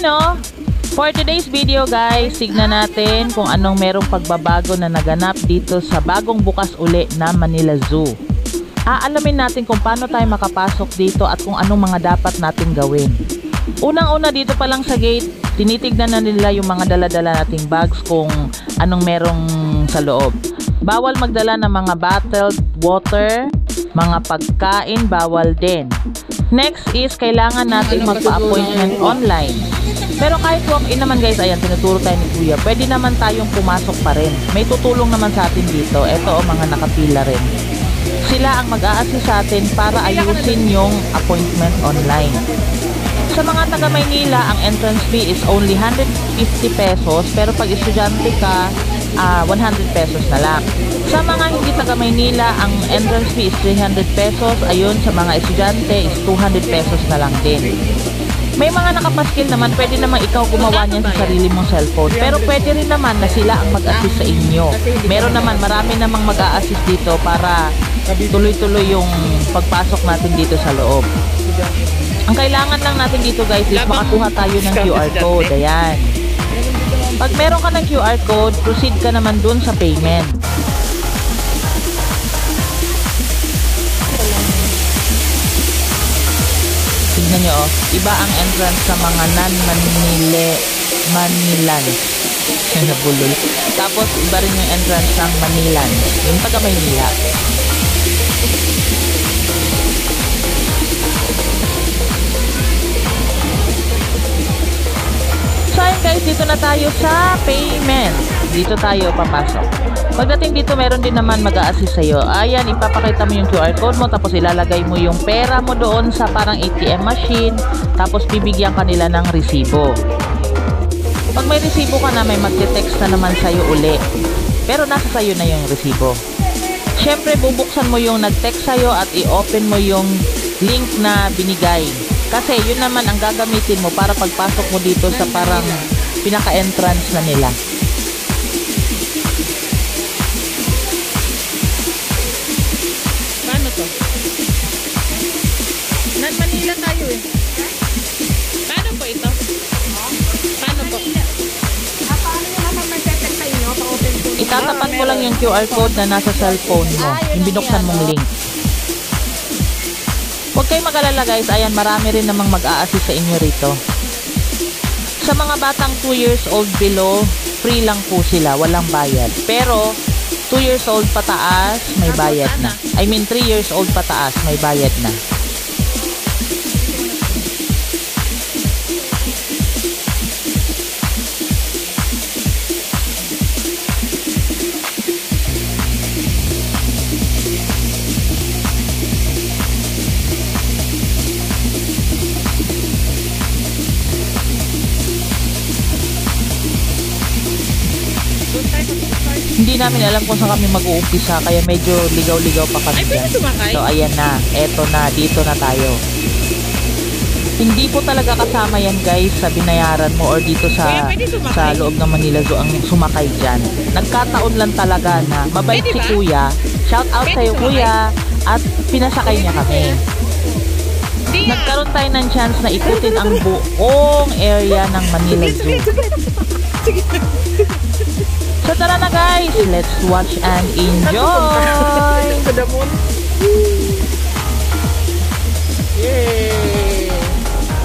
ayun o. For today's video guys, tignan natin kung anong merong pagbabago na naganap dito sa bagong bukas uli na Manila Zoo. Aalamin natin kung paano tayo makapasok dito at kung anong mga dapat natin gawin. Unang-una dito pa lang sa gate, tinitignan na nila yung mga dala-dala nating bags kung anong merong sa loob. Bawal magdala ng mga bottled water, mga pagkain bawal din. Next is kailangan natin magpa-appointment online. Pero kahit walk-in naman guys, ayan, tinuturo tayo ni Kuya, pwede naman tayong pumasok pa rin. May tutulong naman sa atin dito. Ito o, mga nakapila rin. Sila ang mag-a-assist sa atin para ayusin yung appointment online. Sa mga taga Maynila, ang entrance fee is only 150 pesos, pero pag estudyante ka, 100 pesos na lang. Sa mga hindi taga Maynila, ang entrance fee is 300 pesos. Ayun, sa mga estudyante is 200 pesos na lang din. May mga nakapaskil naman, pwede naman ikaw gumawa niyan sa sarili mong cellphone. Pero pwede rin naman na sila ang mag-assist sa inyo. Meron naman, marami namang mag-a-assist dito para tuloy-tuloy yung pagpasok natin dito sa loob. Ang kailangan lang natin dito guys is makakuha tayo ng QR code. Ayan. Pag meron ka ng QR code, proceed ka naman dun sa payment. Tignan nyo, iba ang entrance sa mga non-Manilans. Nabulol. Tapos, iba rin yung entrance ng Manilans. Yung taga-Maynila. So, ayun guys, dito na tayo sa payment. Dito tayo papasok. Pagdating dito, meron din naman mag-a-assist sa'yo. Ayan, ipapakita mo yung QR code mo, tapos ilalagay mo yung pera mo doon sa parang ATM machine, tapos bibigyan ka nila ng resibo. Pag may resibo ka na, may magte-text na naman sa'yo uli. Pero nasa sa'yo na yung resibo. Siyempre, bubuksan mo yung nag-text sa'yo at i-open mo yung link na binigay. Kasi yun naman ang gagamitin mo para pagpasok mo dito sa parang pinaka-entrance na nila. Manila tayo eh. Paano po ito? Paano po? Paano nyo naman mag-text sa inyo? Itatapat mo lang yung QR code na nasa cellphone mo. Yung binuksan mong link. Huwag kayo mag-alala guys. Ayan, marami rin namang mag-a-assist sa inyo rito. Sa mga batang 2 years old below, free lang po sila. Walang bayad. Pero, 2 years old pataas, may bayad na. I mean, 3 years old pataas, may bayad na. Hindi namin alam kung saan kami mag-uumpisa, kaya medyo ligaw-ligaw pa kami dyan. So ayan na, eto na, dito na tayo. Hindi po talaga kasama yan guys sa binayaran mo or dito sa loob ng Manila Zoo ang sumakay dyan. Nagkataon lang talaga na mabait si Kuya. Shout out sa'yo Kuya, at pinasakay niya kami. Nagkaroon tayo ng chance na ikutin ang buong area ng Manila Zoo. So tara na guys, let's watch and enjoy!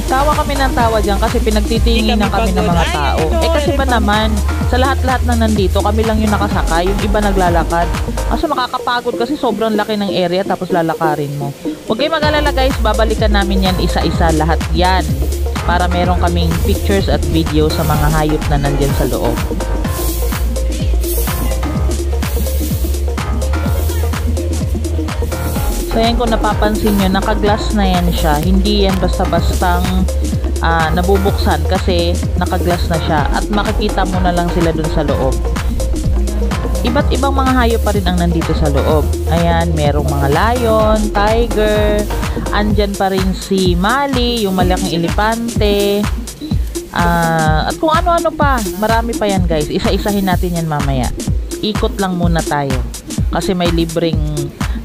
Tawa kami ng tawa dyan kasi pinagtitingin na kami ng mga tao. Eh kasi ba naman, sa lahat-lahat na nandito, kami lang yung nakasakay, yung iba naglalakad. Kaso makakapagod kasi sobrang laki ng area tapos lalakarin mo. Huwag kayo mag-alala guys, babalikan namin yan isa-isa lahat yan. Para meron kaming pictures at video sa mga hayop na nandyan sa loob. So yan, kung napapansin nyo, naka-glass na yan siya. Hindi yan basta-bastang nabubuksan kasi naka-glass na siya. At makikita mo na lang sila dun sa loob. Iba't ibang mga hayop pa rin ang nandito sa loob. Ayan, merong mga lion, tiger. Andyan pa rin si Mali, yung malaking elepante. At kung ano-ano pa. Marami pa yan guys. Isa-isahin natin yan mamaya. Ikot lang muna tayo. Kasi may libreng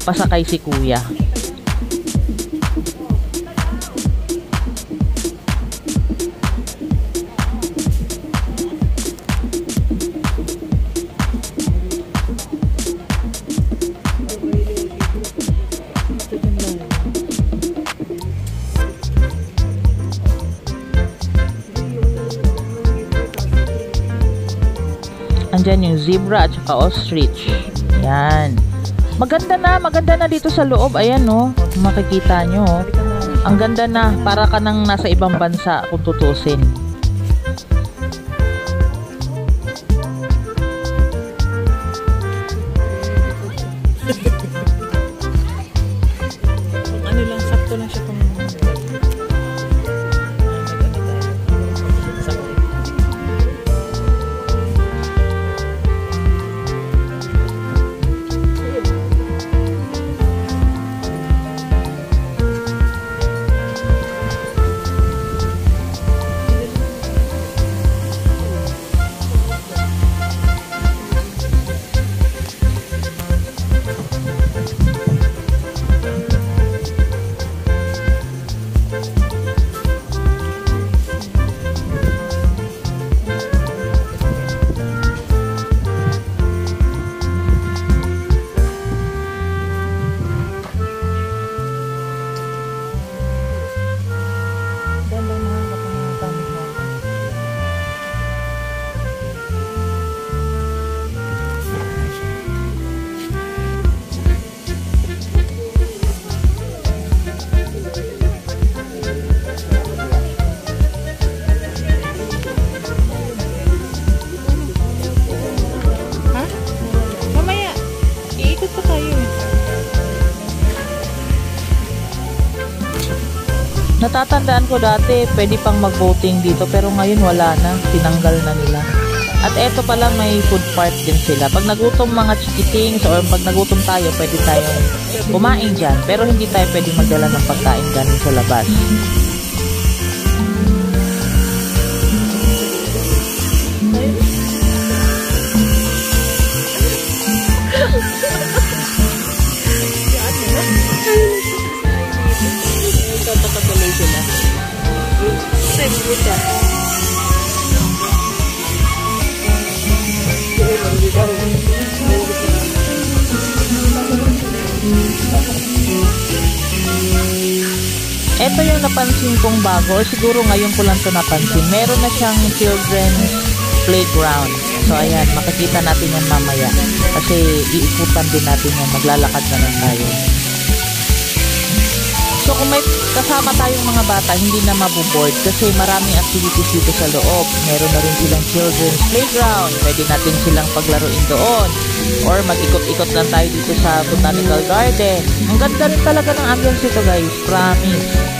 pasakay si Kuya. Andyan yung zebra at saka ostrich. Yan. Maganda na dito sa loob. Ayan o, makikita nyo. Ang ganda na, para ka nang nasa ibang bansa kung tutusin. Natatandaan ko dati, pwede pang mag-boating dito, pero ngayon wala na, tinanggal na nila. At eto pala, may food park din sila. Pag nagutom mga chickitings or pag nagutom tayo, pwede tayong kumain dyan. Pero hindi tayo pwede magdala ng pagkain galing sa labas. Ito yung napansin kong bago, or siguro ngayon ko lang ito napansin. Meron na siyang children's playground. So ayan, makikita natin yan mamaya. Kasi iikutan din natin yan, maglalakad na lang tayo. So kung may kasama tayong mga bata, hindi na mabuboard kasi maraming activities dito sa loob. Meron na rin silang children's playground. Pwede natin silang paglaruin doon. Or mag-ikot-ikot lang tayo dito sa Botanical Garden. Ang ganda rin talaga ng ambience ito guys. Promise.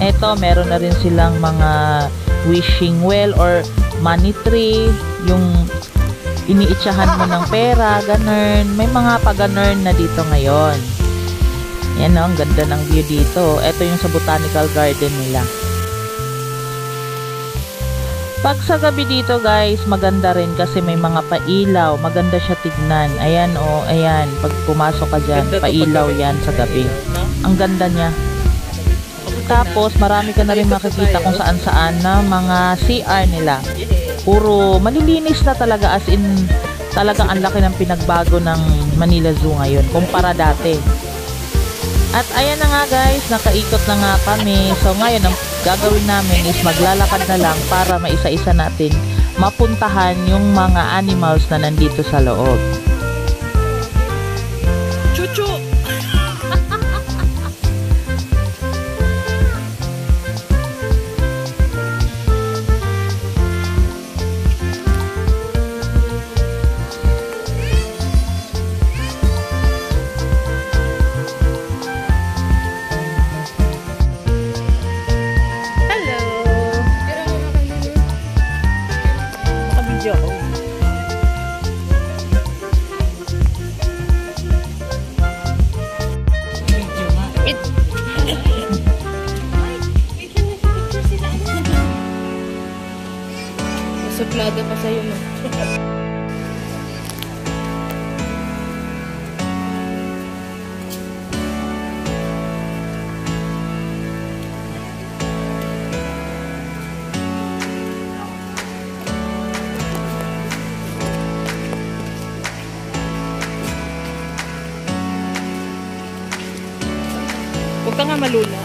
Ito, meron na rin silang mga wishing well or money tree, yung iniitsahan mo ng pera, ganun. May mga paganern na dito ngayon. Yan o, ang ganda ng view dito. Ito yung sa Botanical Garden nila. Pag sa gabi dito guys, maganda rin kasi may mga pailaw. Maganda siya tignan. Ayan o, ayan. Pag pumasok ka dyan, pailaw yan sa gabi. Ang ganda niya. Tapos marami ka na rin makikita kung saan-saan na mga CR nila. Puro malilinis na talaga, as in talagang ang laki ng pinagbago ng Manila Zoo ngayon kumpara dati. At ayan na nga guys, nakaikot na nga kami. So ngayon ang gagawin namin is maglalakad na lang para maisa-isa natin mapuntahan yung mga animals na nandito sa loob. Chuchu! Suplada pa sa'yo mo. Huwag ka nga malula.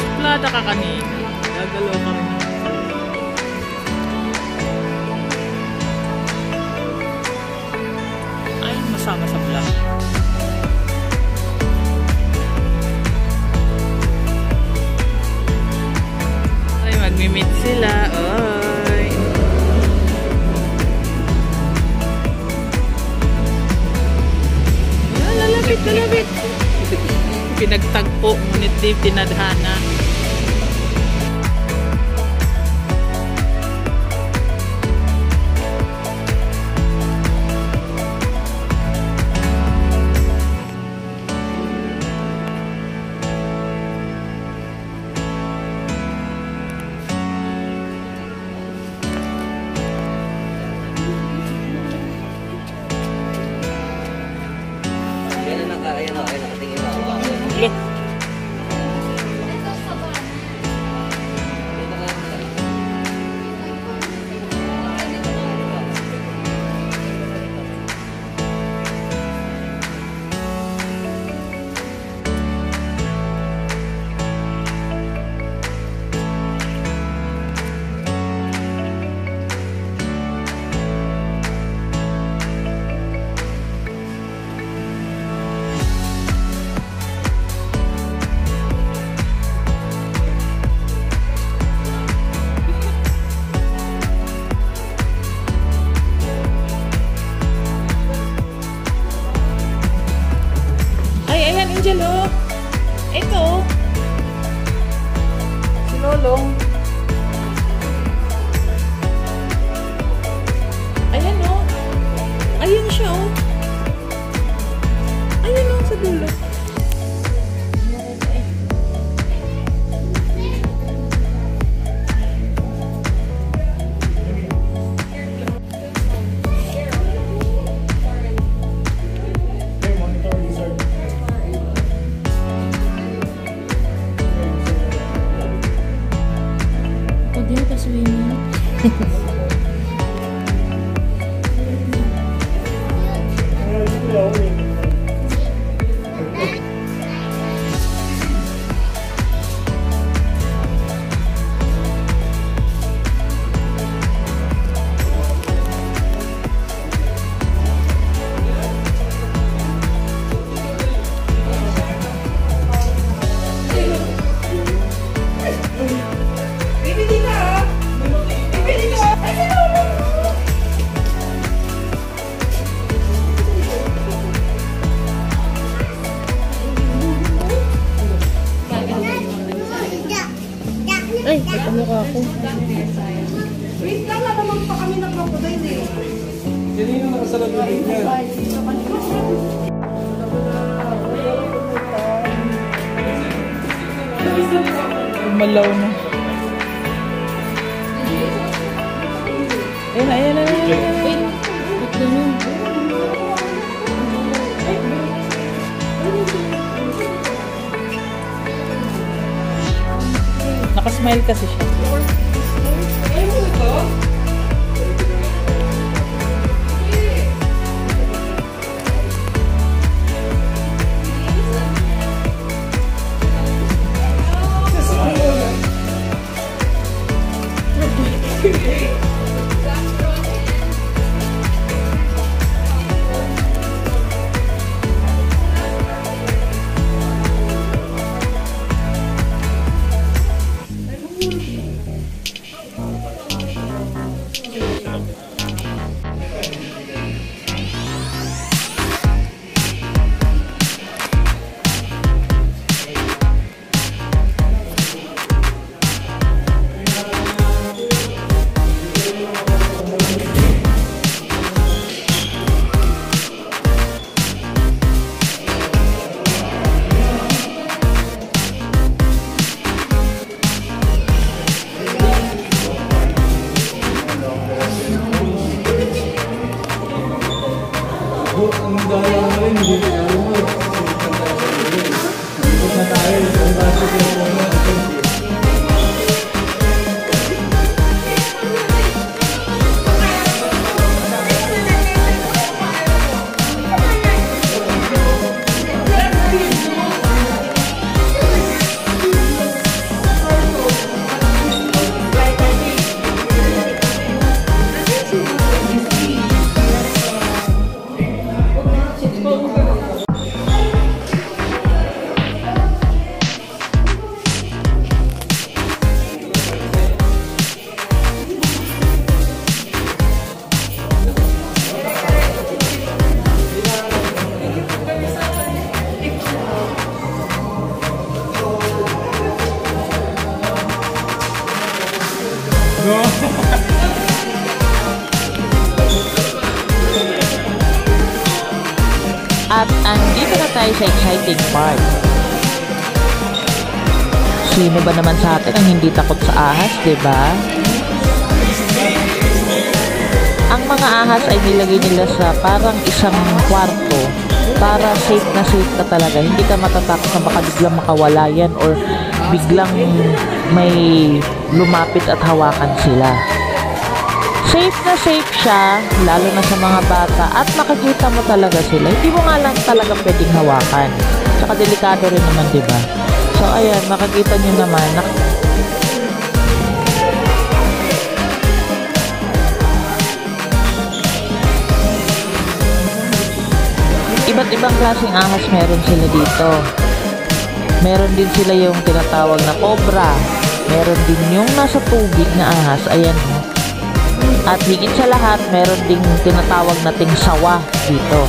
Suplada ka kanina. Gagalaw kami. Ay, masama sa vlog. Mimit sila, oy. Lalapit, lalapit. Pinagtagpo, ngunit di tinadhana. Angelo, ito si Lolong. Ayan o, ayan siya o, ayan o sa dulo. Ay, nakamukha ako. Wait lang, nalamang pa kami ng crocodile eh. Yan yung nakasalagulit niya. Malaw na. Ayun na, ayun na, ayun na. Wait. Wait lang yun. Nakasmile kasi siya. Ayun mo ito? At andito na tayo sa exciting part. Sino ba naman sa atin ang hindi takot sa ahas, diba? Ang mga ahas ay nilagay nila sa parang isang kwarto para safe na safe ka talaga. Hindi ka matatakot na baka biglang makawala yan or biglang may lumapit at hawakan sila. Safe na safe siya, lalo na sa mga bata, at makikita mo talaga sila. Hindi mo nga lang talaga pwedeng hawakan. Tsaka delikado rin naman, diba? So, ayan, makikita nyo naman. Iba't ibang klaseng ahas meron sila dito. Meron din sila yung tinatawag na cobra. Meron din yung nasa tubig na ahas. Ayan, at higit sa lahat, meron ding tinatawag nating sawa dito.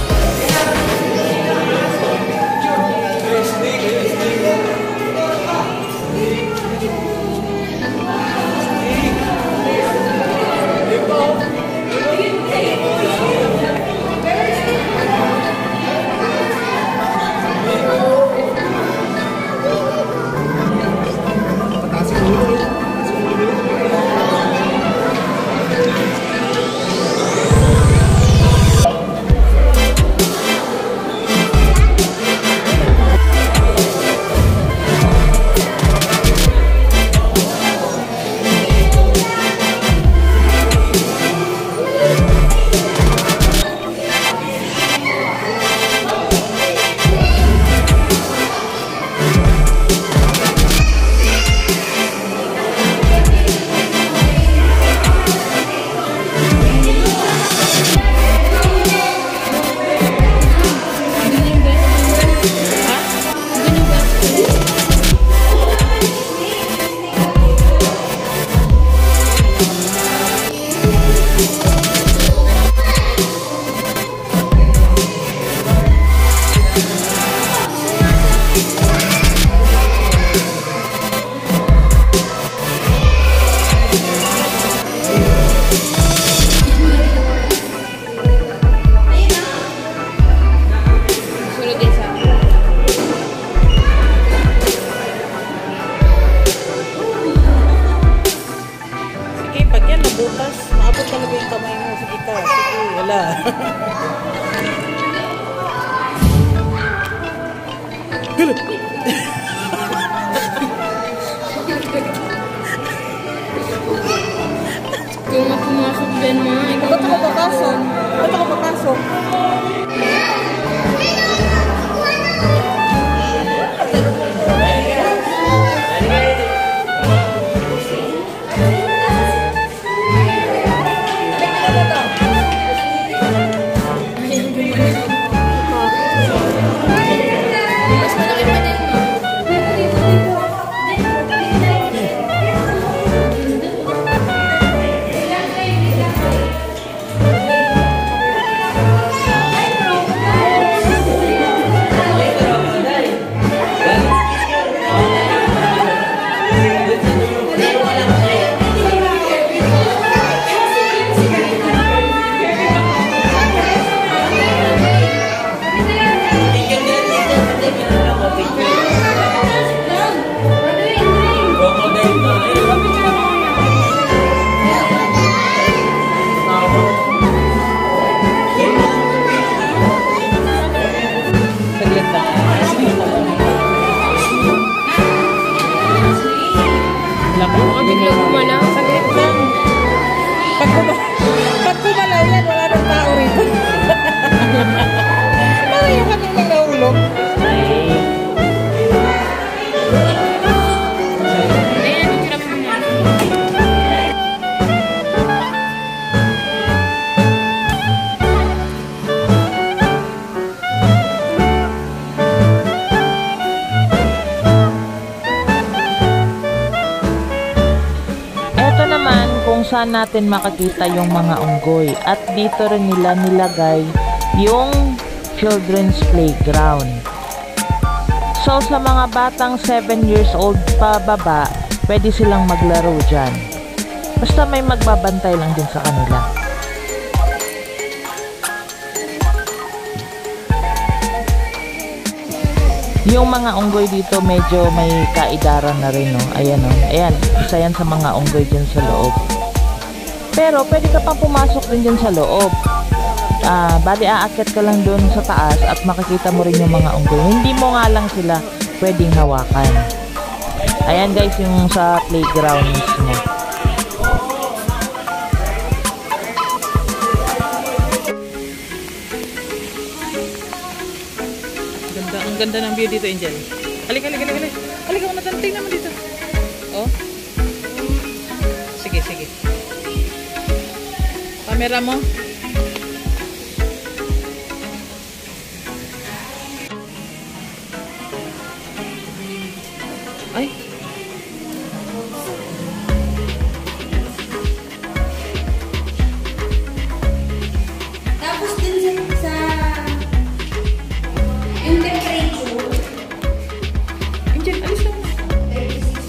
pala. Kung pumasok din mo, ikaw ba't ako papasok? Ba't ako papasok? Saan natin makakita yung mga unggoy, at dito rin nila nilagay yung children's playground. So sa mga batang 7 years old pa baba, pwede silang maglaro dyan, basta may magbabantay lang din sa kanila. Yung mga unggoy dito medyo may kaedaran na rin, no? Ayan, no? Ayan, isa yan sa mga unggoy dyan sa loob. Pero pwede ka pang pumasok din dyan sa loob. Bali aakyat ka lang doon sa taas at makikita mo rin yung mga unggoy. Hindi mo nga lang sila pwedeng hawakan. Ayan guys, yung sa playground mismo. Ganda, ang ganda ng view dito, Angel. Halika, halika, halika. Halika mo natin, tingnan mo dito. Oh. Sige, sige. Kamera mo. Ay. Tapos din sa yung temperature. Hindi, alis na. 36.67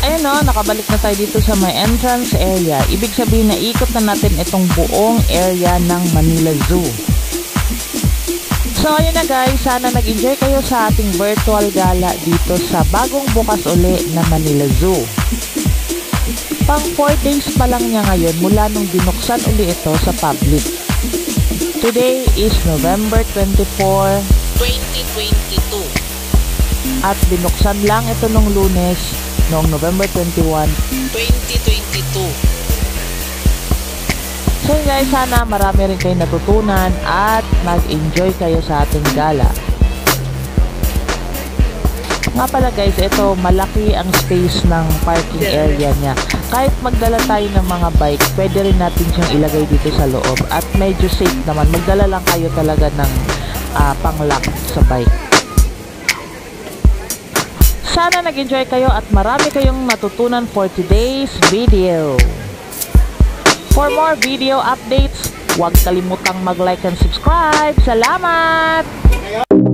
Ayan o, nakabalik na tayo dito sa may entrance area. Ibig sabihin na ikot na natin itong buong area ng Manila Zoo. So ayun na guys, sana nag-enjoy kayo sa ating virtual gala dito sa bagong bukas uli na Manila Zoo. Pang 4 days pa lang niya ngayon mula nung binuksan uli ito sa public. Today is November 24, 2022. At binuksan lang ito nung Lunes, noong November 21, 2022. So guys, sana marami rin kayo natutunan at mag-enjoy kayo sa ating gala. Nga pala guys, ito malaki ang space ng parking area niya. Kahit magdala tayo ng mga bike, pwede rin natin siyang ilagay dito sa loob. At medyo safe naman, magdala lang kayo talaga ng pang-lock sa bike. Sana nag-enjoy kayo at marami kayong matutunan for today's video. For more video updates, huwag kalimutang mag-like and subscribe. Salamat!